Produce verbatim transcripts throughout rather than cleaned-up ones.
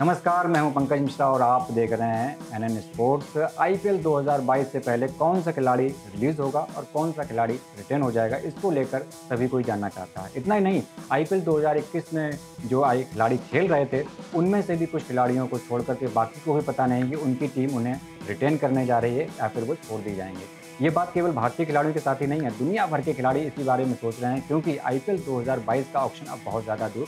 नमस्कार, मैं हूं पंकज मिश्रा और आप देख रहे हैं एन एन स्पोर्ट्स। आईपीएल दो हज़ार बाईस से पहले कौन सा खिलाड़ी रिलीज होगा और कौन सा खिलाड़ी रिटर्न हो जाएगा, इसको लेकर सभी कोई जानना चाहता है। इतना ही नहीं, आईपीएल दो हज़ार इक्कीस में जो आई खिलाड़ी खेल रहे थे उनमें से भी कुछ खिलाड़ियों को छोड़कर के बाकी को भी पता नहीं कि उनकी टीम उन्हें रिटर्न करने जा रही है या फिर वो छोड़ दी जाएंगे। ये बात केवल भारतीय खिलाड़ियों के साथ ही नहीं है, दुनिया भर के खिलाड़ी इसी बारे में सोच रहे हैं क्योंकि आईपीएल दो हज़ार बाईस का ऑक्शन अब बहुत ज़्यादा दूर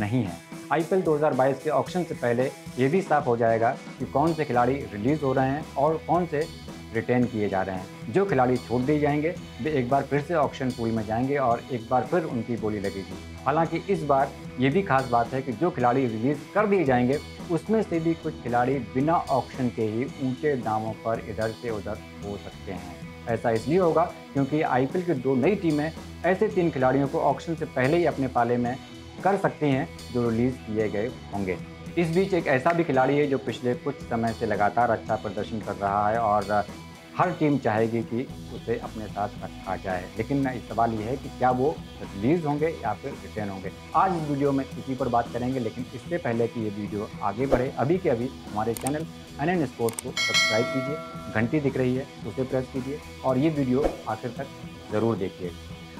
नहीं है। आईपीएल दो हज़ार बाईस के ऑक्शन से पहले ये भी साफ हो जाएगा कि कौन से खिलाड़ी रिलीज़ हो रहे हैं और कौन से रिटेन किए जा रहे हैं। जो खिलाड़ी छोड़ दिए जाएंगे वे एक बार फिर से ऑक्शन पूल में जाएंगे और एक बार फिर उनकी बोली लगेगी। हालांकि इस बार ये भी खास बात है कि जो खिलाड़ी रिलीज़ कर दिए जाएंगे उसमें से भी कुछ खिलाड़ी बिना ऑक्शन के ही ऊंचे दामों पर इधर से उधर हो सकते हैं। ऐसा इसलिए होगा क्योंकि आईपीएल की दो नई टीमें ऐसे तीन खिलाड़ियों को ऑक्शन से पहले ही अपने पाले में कर सकती हैं जो रिलीज़ किए गए होंगे। इस बीच एक ऐसा भी खिलाड़ी है जो पिछले कुछ समय से लगातार अच्छा प्रदर्शन कर रहा है और हर टीम चाहेगी कि उसे अपने साथ रखा जाए, लेकिन इस सवाल ये है कि क्या वो रिलीज़ होंगे या फिर रिटर्न होंगे। आज इस वीडियो में इसी पर बात करेंगे, लेकिन इससे पहले कि ये वीडियो आगे बढ़े अभी के अभी हमारे चैनल एन एन स्पोर्ट्स को सब्सक्राइब कीजिए, घंटी दिख रही है उसे प्रेस कीजिए और ये वीडियो आखिर तक ज़रूर देखिए।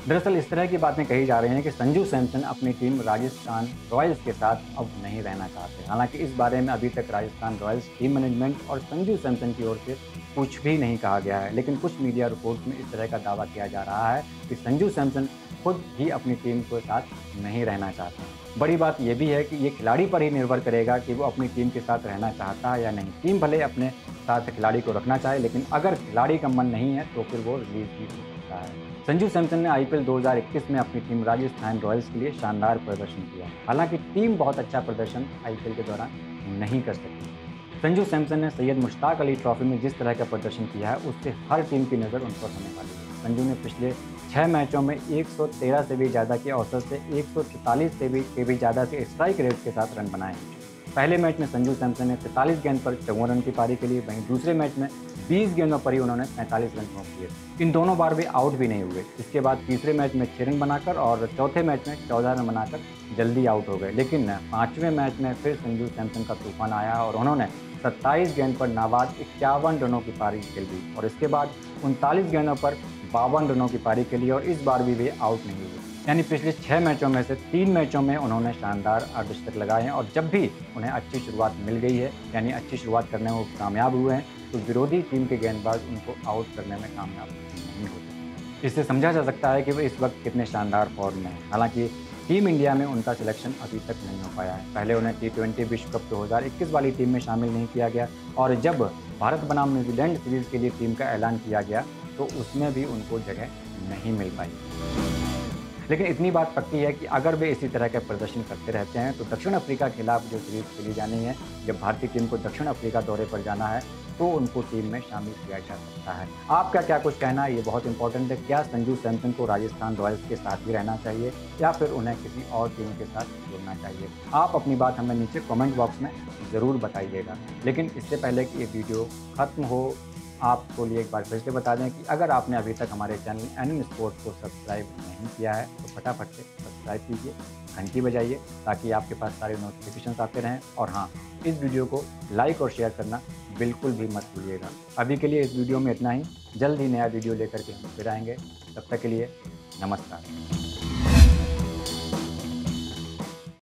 दरअसल इस तरह की बातें कही जा रही हैं कि संजू सैमसन अपनी टीम राजस्थान रॉयल्स के साथ अब नहीं रहना चाहते। हालांकि इस बारे में अभी तक राजस्थान रॉयल्स टीम मैनेजमेंट और संजू सैमसन की ओर से कुछ भी नहीं कहा गया है, लेकिन कुछ मीडिया रिपोर्ट्स में इस तरह का दावा किया जा रहा है कि संजू सैमसन खुद ही अपनी टीम के साथ नहीं रहना चाहते हैं। बड़ी बात यह भी है कि ये खिलाड़ी पर ही निर्भर करेगा कि वो अपनी टीम के साथ रहना चाहता है या नहीं। टीम भले अपने साथ खिलाड़ी को रखना चाहे, लेकिन अगर खिलाड़ी का मन नहीं है तो फिर वो रिलीज भी हो सकता है। संजू सैमसन ने आईपीएल दो हज़ार इक्कीस में अपनी टीम राजस्थान रॉयल्स के लिए शानदार प्रदर्शन किया। हालांकि टीम बहुत अच्छा प्रदर्शन आईपीएल के दौरान नहीं कर सकी। संजू सैमसन ने सैयद मुश्ताक अली ट्रॉफी में जिस तरह का प्रदर्शन किया है उससे हर टीम की नज़र उन पर होने वाली है। संजू ने पिछले छः मैचों में एक सौ तेरह से भी ज़्यादा के औसत से एक सौ चौवालीस से भी के भी ज़्यादा से स्ट्राइक रेट के साथ रन बनाए। पहले मैच में संजू सैमसन ने पैंतालीस गेंद पर चौवन रन की पारी के लिए, वहीं दूसरे मैच में बीस गेंदों पर ही उन्होंने पैंतालीस रन ठोक दिए। इन दोनों बार वे आउट भी नहीं हुए। इसके बाद तीसरे मैच में छः रन बनाकर और चौथे मैच में चौदह रन बनाकर जल्दी आउट हो गए। लेकिन पाँचवें मैच में फिर संजू सैमसन का तूफान आया और उन्होंने सत्ताईस गेंद पर नाबाद इक्यावन रनों की पारी खेल दी और इसके बाद उनतालीस गेंदों पर बावन रनों की पारी खेली और इस बार भी वे आउट नहीं हुए। यानी पिछले छः मैचों में से तीन मैचों में उन्होंने शानदार अर्धशतक लगाए हैं और जब भी उन्हें अच्छी शुरुआत मिल गई है, यानी अच्छी शुरुआत करने में वो कामयाब हुए हैं, तो विरोधी टीम के गेंदबाज उनको आउट करने में कामयाब नहीं होते। इससे समझा जा सकता है कि वे इस वक्त कितने शानदार फॉर्म में हैं। हालांकि टीम इंडिया में उनका सिलेक्शन अभी तक नहीं हो पाया है। पहले उन्हें टी ट्वेंटी विश्व कप दो हज़ार इक्कीस वाली टीम में शामिल नहीं किया गया और जब भारत बनाम न्यूजीलैंड सीरीज़ के लिए टीम का ऐलान किया गया तो उसमें भी उनको जगह नहीं मिल पाई। लेकिन इतनी बात पक्की है कि अगर वे इसी तरह के प्रदर्शन करते रहते हैं तो दक्षिण अफ्रीका के खिलाफ जो सीरीज खेली जानी है, जब भारतीय टीम को दक्षिण अफ्रीका दौरे पर जाना है, तो उनको टीम में शामिल किया जा सकता है। आपका क्या कुछ कहना है, ये बहुत इंपॉर्टेंट है। क्या संजू सैमसन को राजस्थान रॉयल्स के साथ ही रहना चाहिए या फिर उन्हें किसी और टीम के साथ जोड़ना चाहिए? आप अपनी बात हमें नीचे कॉमेंट बॉक्स में ज़रूर बताइएगा। लेकिन इससे पहले कि ये वीडियो खत्म हो, आपको लिए एक बार फिर से बता दें कि अगर आपने अभी तक हमारे चैनल एन एन स्पोर्ट्स को सब्सक्राइब नहीं किया है तो फटाफट से सब्सक्राइब कीजिए, घंटी बजाइए ताकि आपके पास सारे नोटिफिकेशन आते रहें। और हाँ, इस वीडियो को लाइक और शेयर करना बिल्कुल भी मत भूलिएगा। अभी के लिए इस वीडियो में इतना ही, जल्द ही नया वीडियो लेकर के हम फिर आएंगे। तब तक के लिए नमस्कार।